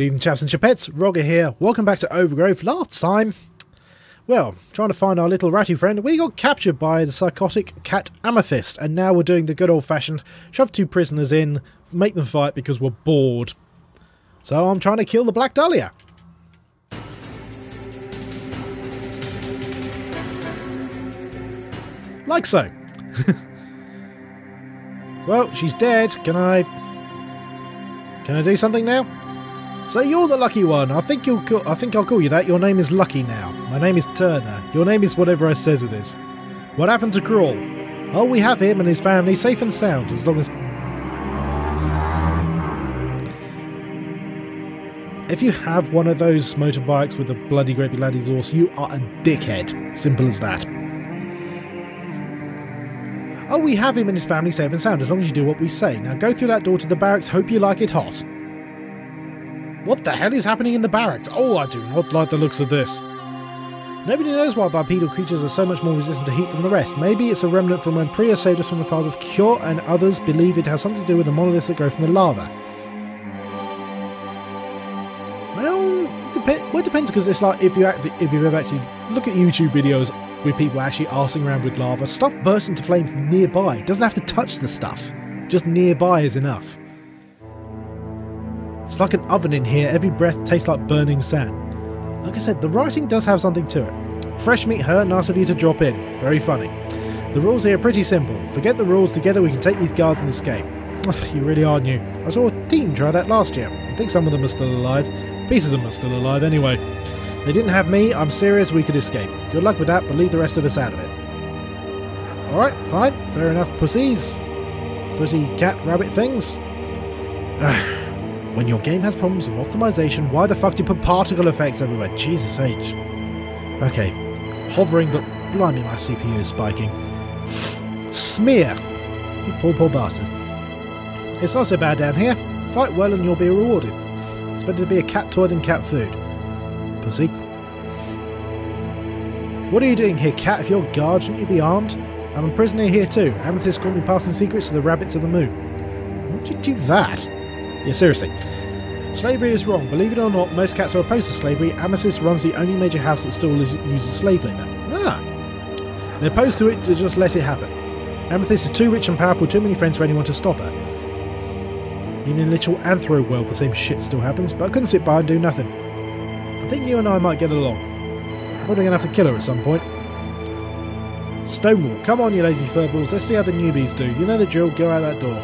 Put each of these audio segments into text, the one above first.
Good evening, chaps and chapettes. Roggor here. Welcome back to Overgrowth. Last time, well, trying to find our little ratty friend, we got captured by the psychotic cat Amethyst, and now we're doing the good old-fashioned shove two prisoners in, make them fight because we're bored. So I'm trying to kill the Black Dahlia. Like so. Well, she's dead. Can I do something now? So you're the lucky one. I think I'll call you that. Your name is Lucky now. My name is Turner. Your name is whatever I says it is. What happened to Krawl? Oh, we have him and his family safe and sound as long as... If you have one of those motorbikes with a bloody great big loud exhaust, you are a dickhead. Simple as that. Oh, we have him and his family safe and sound as long as you do what we say. Now go through that door to the barracks. Hope you like it hot. What the hell is happening in the barracks? Oh, I do not like the looks of this. Nobody knows why bipedal creatures are so much more resistant to heat than the rest. Maybe it's a remnant from when Priya saved us from the fires of Cure, and others believe it has something to do with the monoliths that grow from the lava. Well, it depends, because it's like if you've ever actually look at YouTube videos with people actually arsing around with lava, stuff bursts into flames nearby. It doesn't have to touch the stuff. Just nearby is enough. It's like an oven in here, every breath tastes like burning sand. Like I said, the writing does have something to it. Fresh meat her, nice of you to drop in. Very funny. The rules here are pretty simple. Forget the rules, together we can take these guards and escape. Oh, you really are new. I saw a team try that last year. I think some of them are still alive. Pieces of them are still alive anyway. They didn't have me, I'm serious, we could escape. Good luck with that, but leave the rest of us out of it. Alright, fine. Fair enough, pussies. Pussy cat rabbit things. When your game has problems with optimization, why the fuck do you put particle effects everywhere? Jesus H. Okay. Hovering, but blimey, my CPU is spiking. Smear! You poor, poor bastard. It's not so bad down here. Fight well and you'll be rewarded. It's better to be a cat toy than cat food. Pussy. What are you doing here, cat? If you're a guard, shouldn't you be armed? I'm a prisoner here too. Amethyst caught me passing secrets to the rabbits of the moon. Why would you do that? Yeah, seriously. Slavery is wrong. Believe it or not, most cats are opposed to slavery. Amazis runs the only major house that still uses slave labor. Ah! They're opposed to it, to just let it happen. Amethyst is too rich and powerful, too many friends for anyone to stop her. Even in literal anthro world, the same shit still happens, but I couldn't sit by and do nothing. I think you and I might get along. We're going to have to kill her at some point. Stonewall, come on, you lazy furballs. Let's see how the newbies do. You know the drill, go out that door.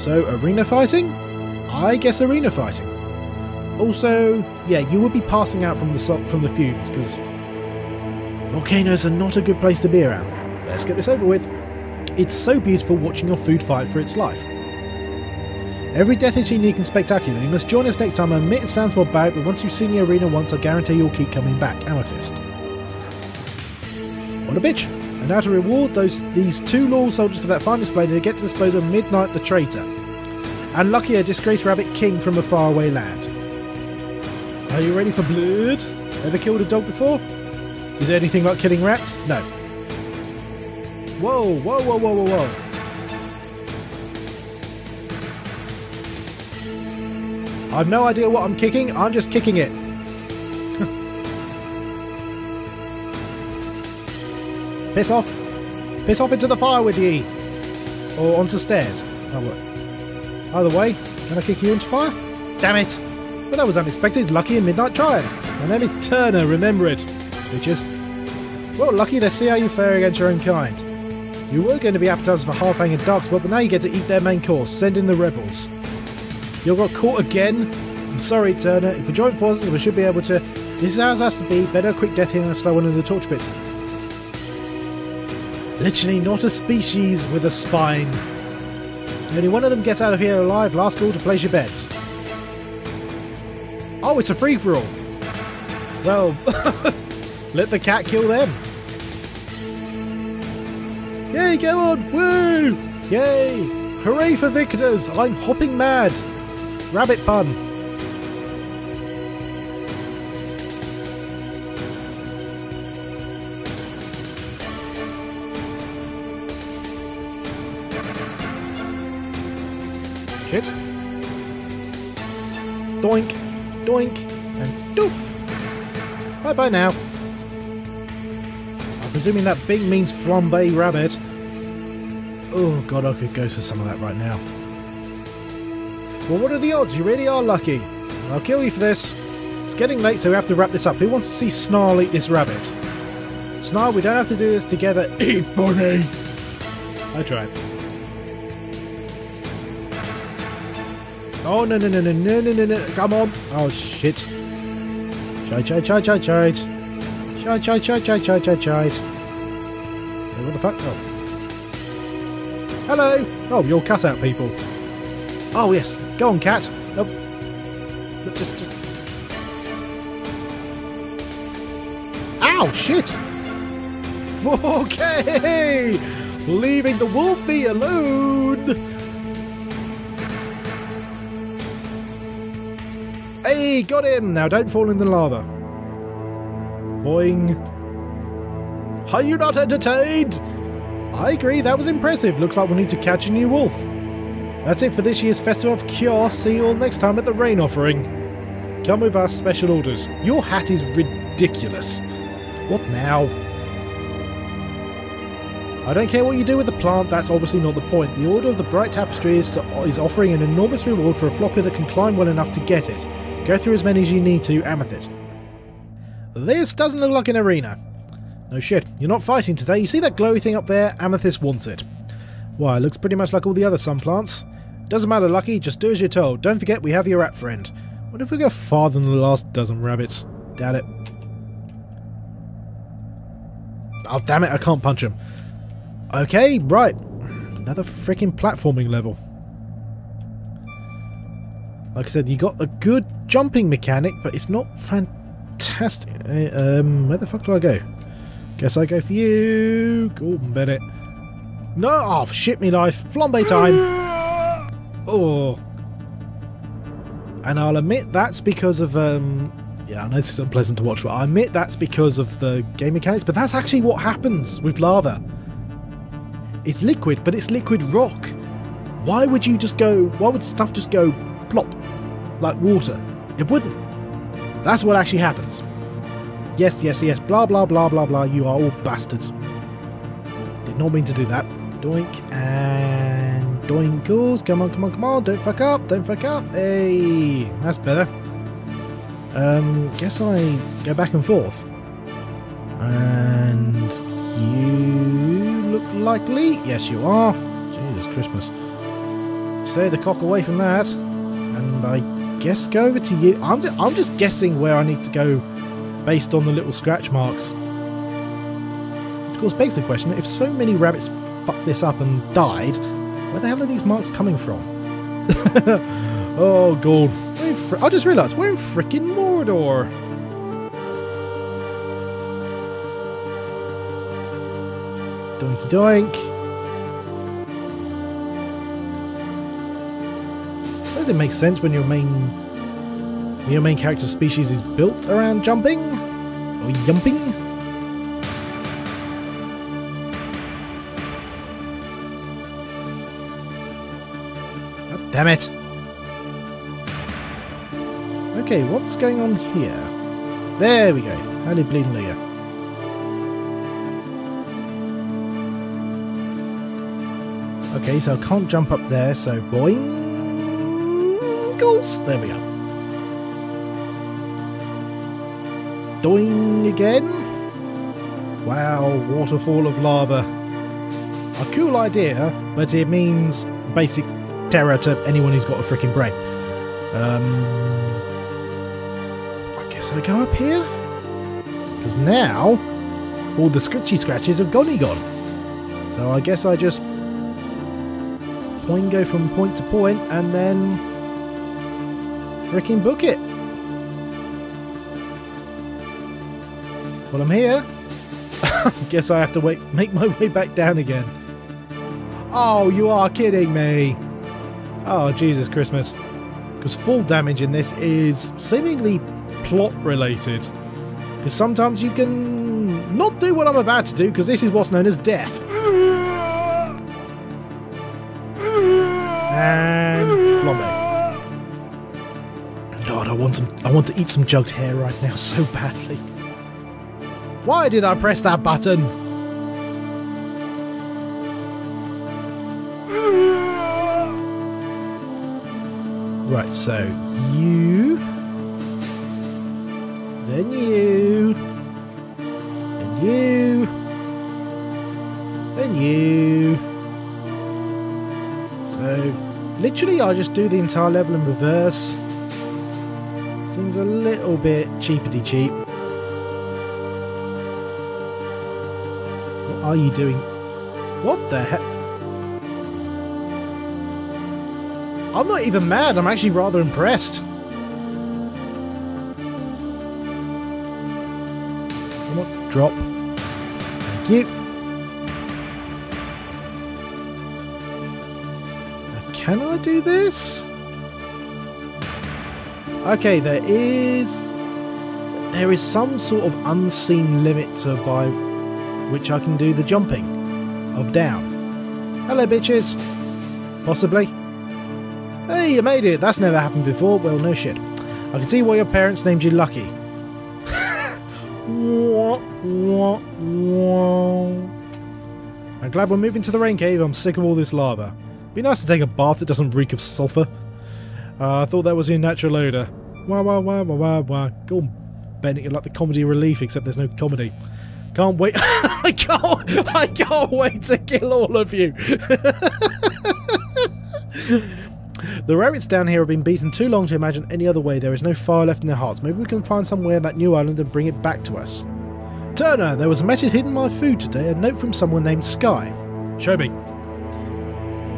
So, arena fighting? I guess arena fighting. Also, yeah, you would be passing out from the fumes, because volcanoes are not a good place to be around. Let's get this over with. It's so beautiful watching your food fight for its life. Every death is unique and spectacular. You must join us next time. I admit it sounds more bad, but once you've seen the arena once, I guarantee you'll keep coming back. Amethyst. What a bitch. And now to reward these two loyal soldiers for that fine display, they get to dispose of Midnight the traitor. And Lucky, a disgraced rabbit king from a faraway land. Are you ready for blood? Ever killed a dog before? Is there anything like killing rats? No. Whoa, whoa, whoa, whoa, whoa, whoa. I've no idea what I'm kicking, I'm just kicking it. Piss off! Piss off into the fire with ye! Or onto stairs. That'll work. Either way, can I kick you into fire? Damn it! Well, that was unexpected. Lucky and Midnight trying. My name is Turner, remember it. Bitches. Well, Lucky, let's see how you fare against your own kind. You were going to be appetized for Harpang and Dark Spot, but now you get to eat their main course. Send in the rebels. You got caught again? I'm sorry, Turner. If we join forces, we should be able to... This is how it has to be. Better a quick death here and a slow one in the torch pits. Literally not a species with a spine. Only one of them gets out of here alive. Last call to place your bets. Oh, it's a free-for-all. Well, let the cat kill them. Yay, go on. Woo! Yay. Hooray for victors. I'm hopping mad. Rabbit pun. Doink, doink, and doof. Bye-bye now. I'm presuming that bing means flambe rabbit. Oh god, I could go for some of that right now. Well, what are the odds? You really are lucky. I'll kill you for this. It's getting late, so we have to wrap this up. Who wants to see Snarl eat this rabbit? Snarl, we don't have to do this together. Eat bunny! I tried. Oh, no, no, no, no, no, no, no, no. Come on. Oh, shit. Chide, chide, chide, chide, chide. Chide, chide, chide, chide, chide, chide, chide. Hey, what the fuck? Oh. Hello. Oh, you're cutout people. Oh, yes. Go on, cat. Nope. Look, just. Ow, shit. 4K. Leaving the wolfie alone. Hey, got him! Now don't fall in the lava. Boing. Are you not entertained? I agree, that was impressive. Looks like we'll need to catch a new wolf. That's it for this year's Festival of Cure. See you all next time at the Rain Offering. Come with our special orders. Your hat is ridiculous. What now? I don't care what you do with the plant, that's obviously not the point. The Order of the Bright Tapestry is offering an enormous reward for a flopper that can climb well enough to get it. Go through as many as you need to, Amethyst. This doesn't look like an arena. No shit, you're not fighting today. You see that glowy thing up there? Amethyst wants it. Why, it looks pretty much like all the other sun plants. Doesn't matter, Lucky, just do as you're told. Don't forget, we have your rat friend. What if we go farther than the last dozen rabbits? Doubt it. Oh, damn it, I can't punch him. Okay, right. Another freaking platforming level. Like I said, you got a good jumping mechanic, but it's not fantastic. Where the fuck do I go? Guess I go for you, Gordon Bennett. No, oh, shit me life. Flambe time. Oh. And I'll admit that's because of, yeah, I know this is unpleasant to watch, but I admit that's because of the game mechanics, but that's actually what happens with lava. It's liquid, but it's liquid rock. Why would you just go, why would stuff just go plop? Like water. It wouldn't. That's what actually happens. Yes, yes, yes. Blah, blah, blah, blah, blah. You are all bastards. Did not mean to do that. Doink and doinkles. Come on, come on, come on. Don't fuck up. Don't fuck up. Hey, that's better. Guess I go back and forth. And you look likely. Yes, you are. Jesus Christmas. Stay the cock away from that. And I guess go over to you. I'm just guessing where I need to go based on the little scratch marks. Of course, begs the question, if so many rabbits fucked this up and died, where the hell are these marks coming from? Oh, God. I just realised we're in frickin' Mordor. Doinky doink. I suppose it makes sense when your main character species is built around jumping or yumping. God damn it! Okay, what's going on here? There we go. Holy bleeding Leah. Okay, so I can't jump up there, so boingles. There we go. Doing again. Wow, waterfall of lava. A cool idea, but it means basic terror to anyone who's got a freaking brain. I guess I go up here? Because now, all the scritchy scratches have gone. So I guess I just go from point to point and then freaking book it. Well, I'm here. Guess I have to wait, make my way back down again. Oh, you are kidding me. Oh, Jesus Christmas. Because fall damage in this is seemingly plot related. Because sometimes you can not do what I'm about to do because this is what's known as death. And flambe. God, I want to eat some jugged hair right now so badly. Why did I press that button? Right, so you, then you, and you, then you. So literally I just do the entire level in reverse. Seems a little bit cheapity cheap. What are you doing? What the heck? I'm not even mad, I'm actually rather impressed. Come on, drop. Thank you. Now, can I do this? Okay, there is some sort of unseen limit by which I can do the jumping of down. Hello, bitches. Possibly. Hey, you made it. That's never happened before. Well, no shit. I can see why your parents named you Lucky. I'm glad we're moving to the rain cave. I'm sick of all this lava. Be nice to take a bath that doesn't reek of sulfur. I thought that was your natural odour. Wah, wah, wah, wah, wah, wah. Gordon Bennett, you're like the comedy relief, except there's no comedy. Can't wait. I can't wait to kill all of you. The rabbits down here have been beaten too long to imagine any other way. There is no fire left in their hearts. Maybe we can find somewhere in that new island and bring it back to us. Turner, there was a message hidden in my food today. A note from someone named Skye. Show me.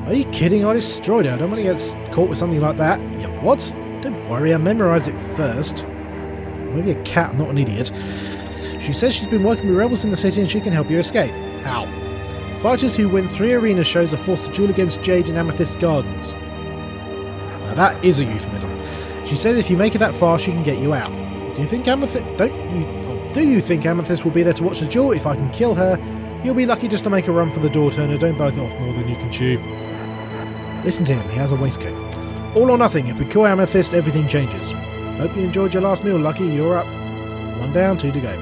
Are you kidding? I destroyed it. I don't want to get caught with something like that. Yeah, what? Don't worry, I memorised it first. Maybe a cat, I'm not an idiot. She says she's been working with rebels in the city and she can help you escape. How? Fighters who win 3 arena shows are forced to duel against Jade in Amethyst Gardens. Now that is a euphemism. She said if you make it that far, she can get you out. Do you think Amethyst will be there to watch the duel? If I can kill her, you'll be lucky just to make a run for the door, Turner. Don't bite off more than you can chew. Listen to him, he has a waistcoat. All or nothing, if we kill Amethyst, everything changes. Hope you enjoyed your last meal, Lucky. You're up. 1 down, 2 to go.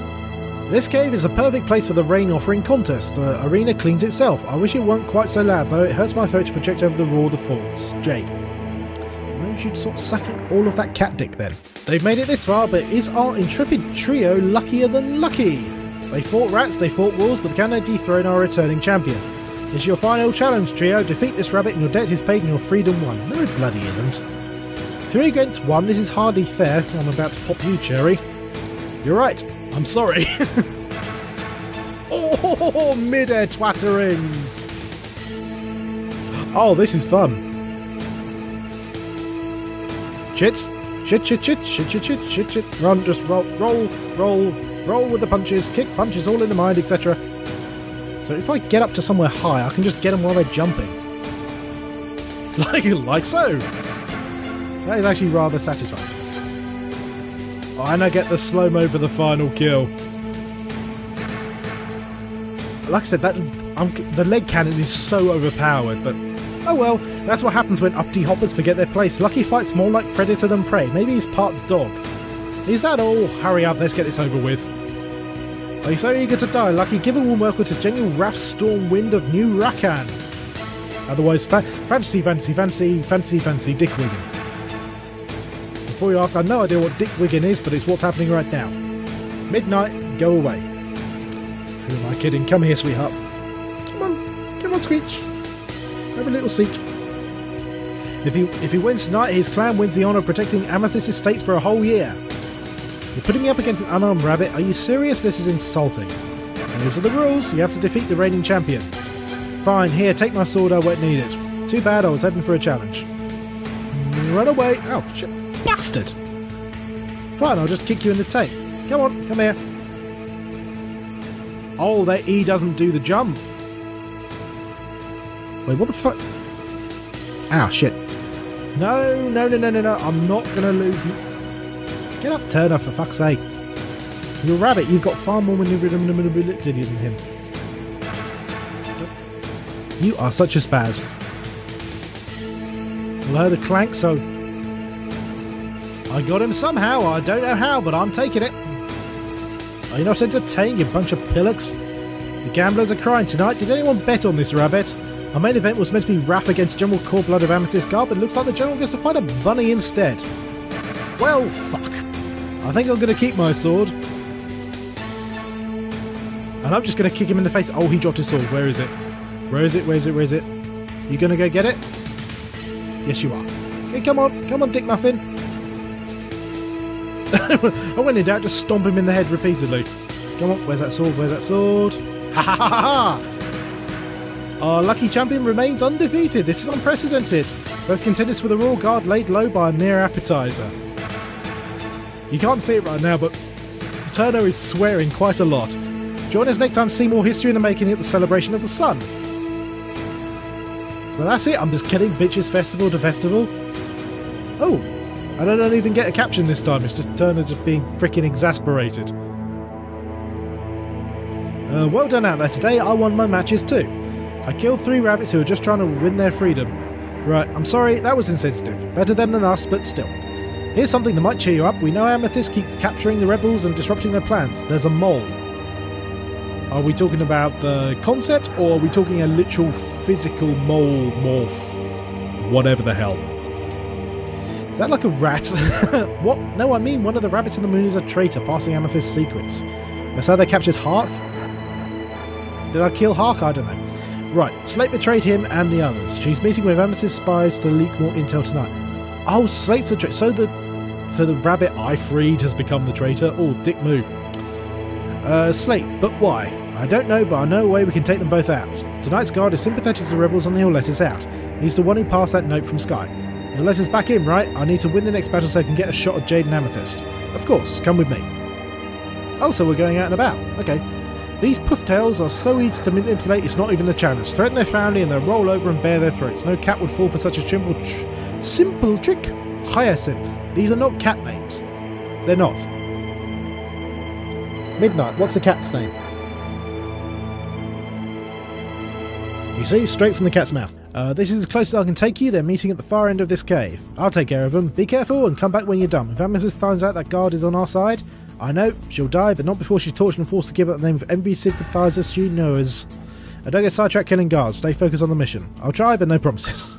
This cave is the perfect place for the Rain Offering contest. The arena cleans itself. I wish it weren't quite so loud, though. It hurts my throat to project over the roar of the falls. Jade. Maybe we should sort of suck it all of that cat dick, then. They've made it this far, but is our intrepid trio luckier than Lucky? They fought rats, they fought wolves, but can they dethrone our returning champion? This is your final challenge, trio. Defeat this rabbit and your debt is paid and your freedom won. No, it bloody isn't. 3 against 1, this is hardly fair. I'm about to pop you, Cherry. You're right. I'm sorry. Oh, mid-air twatterings. Oh, this is fun. Chits. Shit, shit, shit, shit, shit, shit, shit, shit. Run, just roll, roll, roll, roll with the punches. Kick punches all in the mind, etc. So if I get up to somewhere high, I can just get them while they're jumping. Like so! That is actually rather satisfying. Oh, and I get the slow-mo for the final kill. Like I said, the leg cannon is so overpowered, but... Oh well, that's what happens when uppity hoppers forget their place. Lucky fights more like predator than prey. Maybe he's part dog. Is that all? Hurry up, let's get this over with. Are you so eager to die, Lucky? Give a warm welcome to General Wrath Stormwind of New Rakan. Otherwise, fancy Dick Wiggin. Before you ask, I have no idea what Dick Wiggin is, but it's what's happening right now. Midnight, go away. Who am I kidding? Come here, sweetheart. Come on, Screech. Have a little seat. If he wins tonight, his clan wins the honour of protecting Amethyst Estates for a whole year. You're putting me up against an unarmed rabbit? Are you serious? This is insulting. And those are the rules. You have to defeat the reigning champion. Fine, here, take my sword. I won't need it. Too bad, I was hoping for a challenge. Run away. Oh, shit. Bastard. Fine, I'll just kick you in the tail. Come on, come here. Oh, that E doesn't do the jump. Wait, what the fuck? Ow, shit. No, no, no, no, no, no. I'm not going to lose... Get up, Turner, for fuck's sake. You're a rabbit, you've got far more maneuverability than him. You are such a spaz. Well, I heard a clank, so... I got him somehow. I don't know how, but I'm taking it. Are you not entertained, you bunch of pillocks? The gamblers are crying tonight. Did anyone bet on this rabbit? Our main event was meant to be Wrath against General Coreblood of Amethyst Guard, but it looks like the general gets to fight a bunny instead. Well, fuck. I think I'm going to keep my sword. And I'm just going to kick him in the face. Oh, he dropped his sword. Where is it? Where is it? Where is it? Where is it? You going to go get it? Yes, you are. Okay, come on. Come on, Dick Muffin. I went in doubt, just stomp him in the head repeatedly. Come on, where's that sword? Where's that sword? Ha ha ha ha! Our lucky champion remains undefeated. This is unprecedented. Both contenders for the Royal Guard laid low by a mere appetizer. You can't see it right now, but Turner is swearing quite a lot. Join us next time to see more history in the making at the Celebration of the Sun. So that's it. I'm just kidding. Bitches festival to festival. Oh! And I don't even get a caption this time, it's just Turner just being freaking exasperated. Well done out there today, I won my matches too. I killed 3 rabbits who were just trying to win their freedom. Right, I'm sorry, that was insensitive. Better them than us, but still. Here's something that might cheer you up. We know Amethyst keeps capturing the rebels and disrupting their plans. There's a mole. Are we talking about the concept, or are we talking a literal physical mole morph? Whatever the hell. Is that like a rat? What? No, I mean one of the rabbits in the moon is a traitor, passing Amethyst's secrets. That's how they captured Hark? Did I kill Hark? I don't know. Right, Slate betrayed him and the others. She's meeting with Amethyst's spies to leak more intel tonight. Oh, Slate's a traitor. So the rabbit I freed has become the traitor. Oh, dick move. Slate, but why? I don't know, but I know a way we can take them both out. Tonight's guard is sympathetic to the rebels and he'll let us out. He's the one who passed that note from Skye. He'll let us back in, right? I need to win the next battle so I can get a shot of Jade and Amethyst. Of course, come with me. Oh, so we're going out and about. Okay. These poof-tails are so easy to manipulate it's not even a challenge. Threaten their family and they'll roll over and bare their throats. No cat would fall for such a simple trick. Hyacinth. These are not cat names. They're not. Midnight. What's the cat's name? You see, straight from the cat's mouth. This is as close as I can take you. They're meeting at the far end of this cave. I'll take care of them. Be careful and come back when you're done. If Amazis finds out that guard is on our side, I know she'll die, but not before she's tortured and forced to give up the name of envy sympathizers she knows. I don't get sidetracked killing guards. Stay focused on the mission. I'll try, but no promises.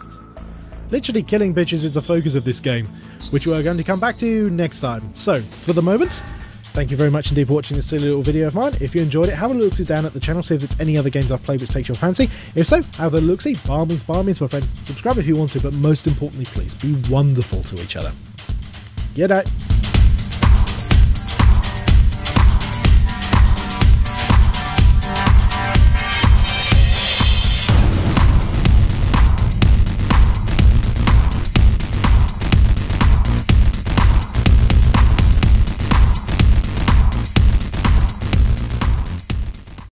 Literally killing bitches is the focus of this game, which we're going to come back to next time. So, for the moment, thank you very much indeed for watching this silly little video of mine. If you enjoyed it, have a look down at the channel, see if there's any other games I've played which takes your fancy. If so, have a look-see. By all means, my friend. Subscribe if you want to, but most importantly, please be wonderful to each other. Good night.